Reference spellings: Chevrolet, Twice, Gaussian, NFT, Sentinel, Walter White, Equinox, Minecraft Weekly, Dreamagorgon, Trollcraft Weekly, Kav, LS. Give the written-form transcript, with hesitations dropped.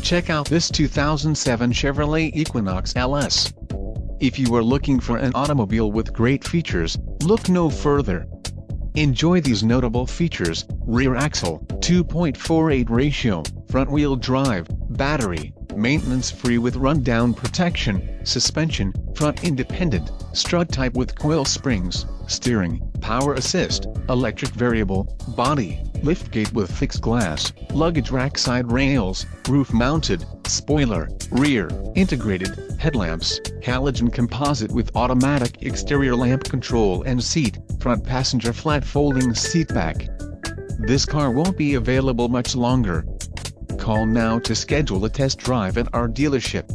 Check out this 2007 Chevrolet Equinox LS. If you are looking for an automobile with great features, look no further. Enjoy these notable features: rear axle, 2.48 ratio, front-wheel drive, battery, maintenance-free with rundown protection, suspension, front independent, strut type with coil springs, steering, power assist, electric variable, body, liftgate with fixed glass, luggage rack, side rails, roof-mounted, spoiler, rear, integrated, headlamps, halogen composite with automatic exterior lamp control and seat, front passenger flat folding seatback. This car won't be available much longer. Call now to schedule a test drive at our dealership.